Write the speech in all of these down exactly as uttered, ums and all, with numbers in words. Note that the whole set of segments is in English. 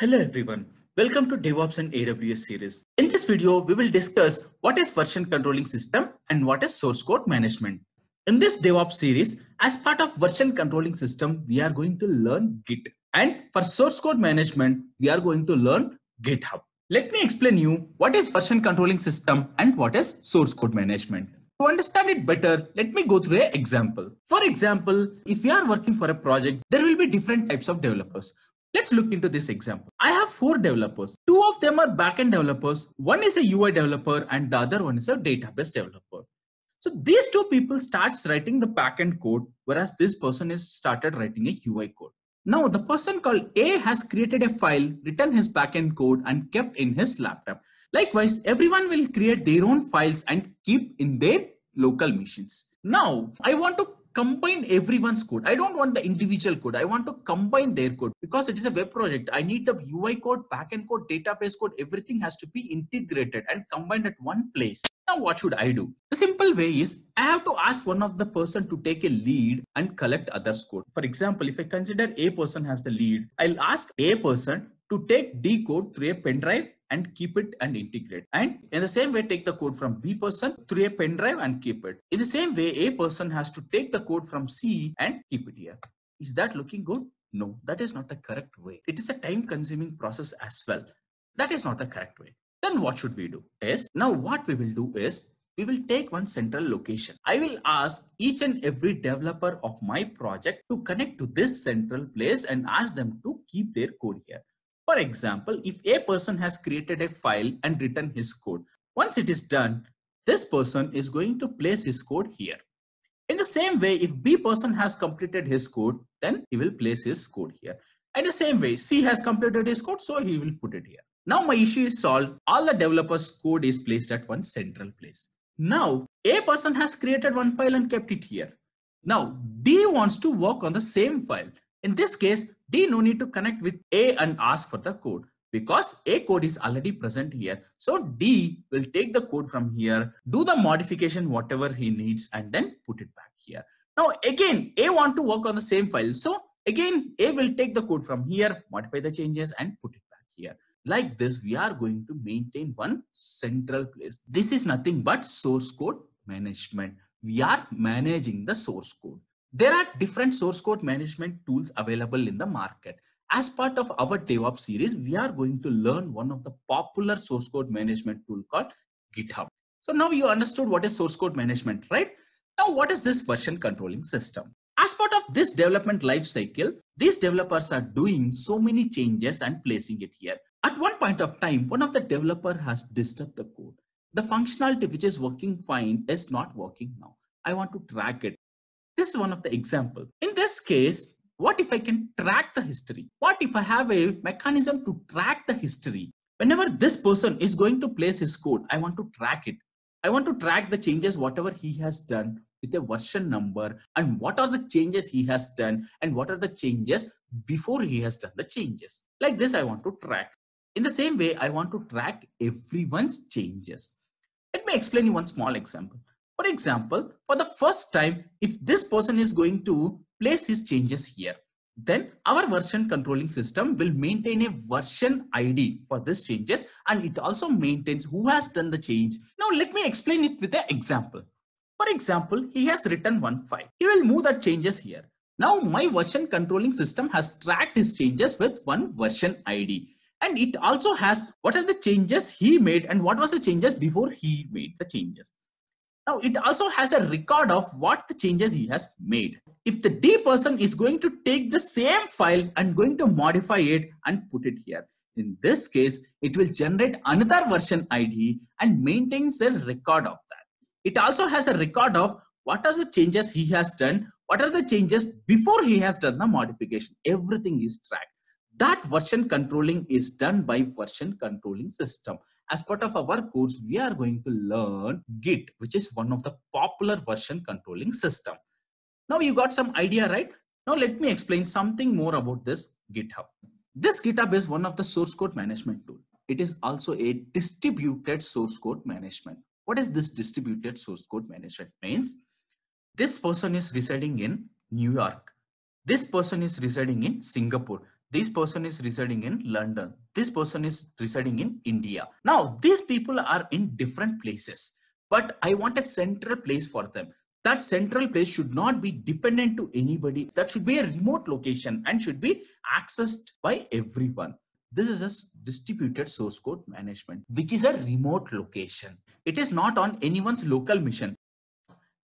Hello everyone, welcome to DevOps and A W S series. In this video, we will discuss what is version controlling system and what is source code management. In this DevOps series, as part of version controlling system, we are going to learn Git. And for source code management, we are going to learn GitHub. Let me explain you what is version controlling system and what is source code management. To understand it better, let me go through an example. For example, if you are working for a project, there will be different types of developers. Let's look into this example. I have four developers. Two of them are backend developers. One is a U I developer and the other one is a database developer. So these two people starts writing the backend code, whereas this person is started writing a U I code. Now the person called A has created a file, written his backend code and kept in his laptop. Likewise, everyone will create their own files and keep in their local machines. Now I want to combine everyone's code. I don't want the individual code. I want to combine their code because it is a web project. I need the U I code, backend code, database code. Everything has to be integrated and combined at one place. Now, what should I do? The simple way is I have to ask one of the person to take a lead and collect others' code. For example, if I consider A person has the lead, I'll ask A person to take D code through a pen drive and keep it and integrate. And in the same way, take the code from B person through a pen drive and keep it. In the same way, A person has to take the code from C and keep it here. Is that looking good? No, that is not the correct way. It is a time consuming process as well. That is not the correct way. Then what should we do? Yes. Now what we will do is we will take one central location. I will ask each and every developer of my project to connect to this central place and ask them to keep their code here. For example, if a person has created a file and written his code, once it is done, this person is going to place his code here. In the same way, if B person has completed his code, then he will place his code here. And the same way, C has completed his code, so he will put it here. Now my issue is solved. All the developers' code is placed at one central place. Now, A person has created one file and kept it here. Now, D wants to work on the same file. In this case, D no need to connect with A and ask for the code because A code is already present here. So D will take the code from here, do the modification, whatever he needs, and then put it back here. Now again, A want to work on the same file. So again, A will take the code from here, modify the changes and put it back here. Like this, we are going to maintain one central place. This is nothing but source code management. We are managing the source code. There are different source code management tools available in the market. As part of our DevOps series, we are going to learn one of the popular source code management tool called GitHub. So now you understood what is source code management, right? Now, what is this version controlling system? As part of this development lifecycle, these developers are doing so many changes and placing it here. At one point of time, one of the developer has disturbed the code. The functionality which is working fine is not working now. I want to track it. This is one of the examples. In this case, what if I can track the history? What if I have a mechanism to track the history? Whenever this person is going to place his code, I want to track it. I want to track the changes, whatever he has done with a version number and what are the changes he has done and what are the changes before he has done the changes. Like this, I want to track. In the same way, I want to track everyone's changes. Let me explain you one small example. For example, for the first time, if this person is going to place his changes here, then our version controlling system will maintain a version I D for these changes and it also maintains who has done the change. Now let me explain it with an example. For example, he has written one file. He will move the changes here. Now my version controlling system has tracked his changes with one version I D. And it also has what are the changes he made and what was the changes before he made the changes. Now, it also has a record of what the changes he has made. If the D person is going to take the same file and going to modify it and put it here, in this case, it will generate another version I D and maintains a record of that. It also has a record of what are the changes he has done, what are the changes before he has done the modification. Everything is tracked. That version controlling is done by version controlling system. As part of our course, we are going to learn Git, which is one of the popular version controlling system. Now you got some idea, right? Now let me explain something more about this GitHub. This GitHub is one of the source code management tool. It is also a distributed source code management. What is this distributed source code management means? This person is residing in New York. This person is residing in Singapore. This person is residing in London. This person is residing in India. Now, these people are in different places, but I want a central place for them. That central place should not be dependent to anybody. That should be a remote location and should be accessed by everyone. This is a distributed source code management, which is a remote location. It is not on anyone's local mission.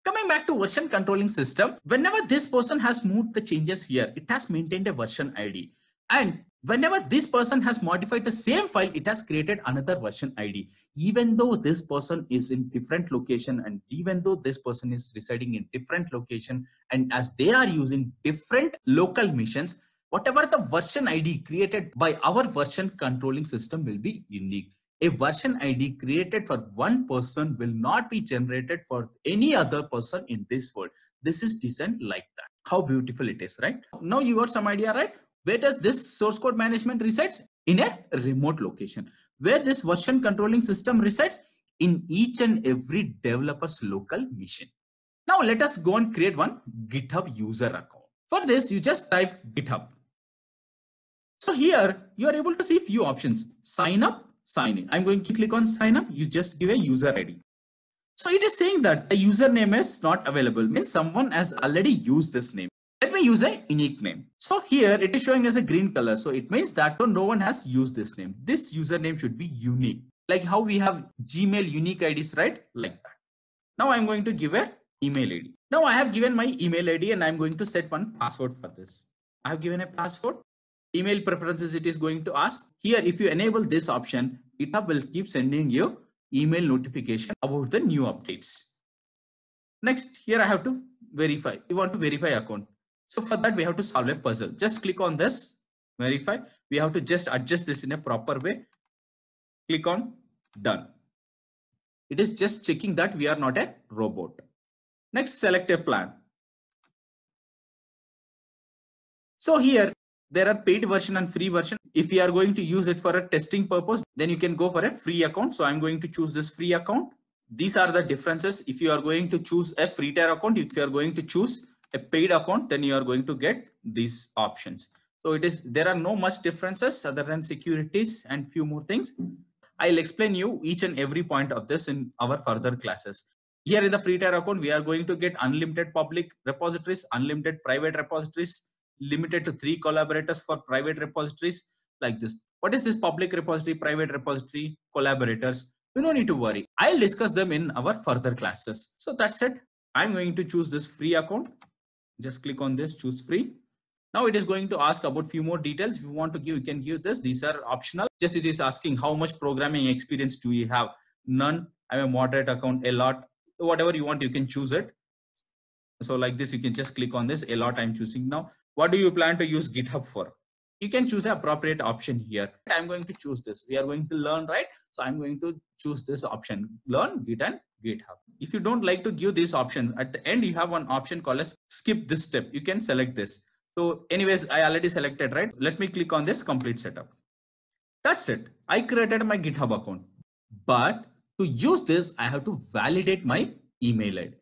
Coming back to version controlling system, whenever this person has moved the changes here, it has maintained a version I D. And whenever this person has modified the same file, it has created another version I D. Even though this person is in different location and even though this person is residing in different location, and as they are using different local missions, whatever the version I D created by our version controlling system will be unique. A version I D created for one person will not be generated for any other person in this world. This is designed like that. How beautiful it is, right? Now you got some idea, right? Where does this source code management resides? In a remote location. Where this version controlling system resides? In each and every developer's local mission. Now let us go and create one GitHub user account. For this, you just type GitHub. So here you are able to see few options. Sign up, sign in. I'm going to click on sign up. You just give a user I D. So it is saying that the username is not available, means someone has already used this name. Let me use a unique name. So here it is showing as a green color. So it means that no one has used this name. This username should be unique. Like how we have Gmail unique I Ds, right? Like that. Now I'm going to give a email I D. Now I have given my email I D and I'm going to set one password for this. I have given a password. Email preferences it is going to ask. Here if you enable this option, GitHub will keep sending you email notification about the new updates. Next, here I have to verify. You want to verify account. So for that, we have to solve a puzzle. Just click on this, verify. We have to just adjust this in a proper way. Click on done. It is just checking that we are not a robot. Next, select a plan. So here, there are paid version and free version. If you are going to use it for a testing purpose, then you can go for a free account. So I'm going to choose this free account. These are the differences. If you are going to choose a free tier account, if you are going to choose a paid account, then you are going to get these options. So it is, there are no much differences other than securities and few more things. I'll explain you each and every point of this in our further classes. Here in the free tier account, we are going to get unlimited public repositories, unlimited private repositories, limited to three collaborators for private repositories like this. What is this public repository, private repository, collaborators? You don't need to worry. I'll discuss them in our further classes. So that's it. I'm going to choose this free account. Just click on this, choose free. Now it is going to ask about few more details. If you want to give, you can give this. These are optional. Just it is asking how much programming experience do you have? None. I'm a moderate account, a lot. Whatever you want, you can choose it. So like this, you can just click on this, a lot I'm choosing now. What do you plan to use GitHub for? You can choose an appropriate option here. I'm going to choose this. We are going to learn, right? So I'm going to choose this option, learn, Git and GitHub. If you don't like to give these options, at the end, you have one option called as skip this step. You can select this. So anyways, I already selected, right? Let me click on this complete setup. That's it. I created my GitHub account, but to use this, I have to validate my email I D.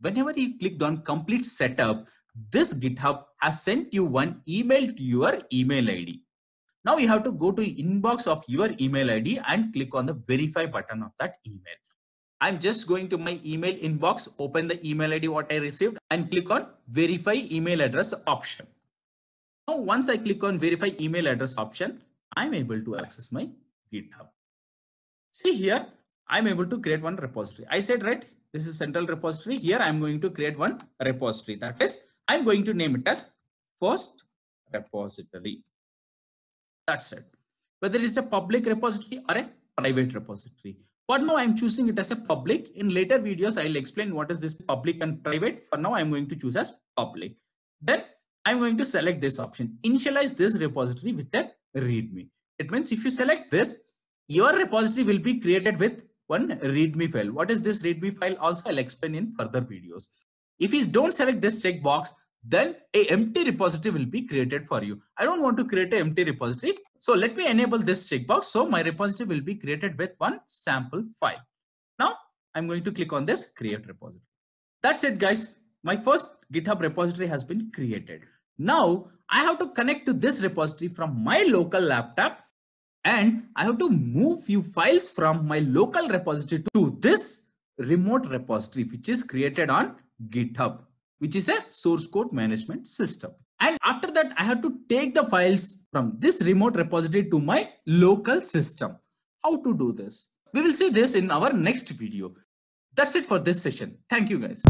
Whenever you clicked on complete setup, this GitHub has sent you one email to your email I D. Now you have to go to inbox of your email I D and click on the verify button of that email. I'm just going to my email inbox, open the email I D what I received and click on verify email address option. Now once I click on verify email address option, I'm able to access my GitHub. See here, I'm able to create one repository. I said, right, this is central repository. Here I'm going to create one repository. That is, I'm going to name it as first repository. That's it. Whether it's a public repository or a private repository. But now I'm choosing it as a public. In later videos, I'll explain what is this public and private. For now, I'm going to choose as public. Then I'm going to select this option. Initialize this repository with a README. It means if you select this, your repository will be created with one README file. What is this README file? Also, I'll explain in further videos. If you don't select this checkbox, then a empty repository will be created for you. I don't want to create an empty repository. So let me enable this checkbox. So my repository will be created with one sample file. Now I'm going to click on this create repository. That's it guys. My first GitHub repository has been created. Now I have to connect to this repository from my local laptop, and I have to move few files from my local repository to this remote repository, which is created on GitHub, which is a source code management system. And after that, I have to take the files from this remote repository to my local system. How to do this? We will see this in our next video. That's it for this session. Thank you guys.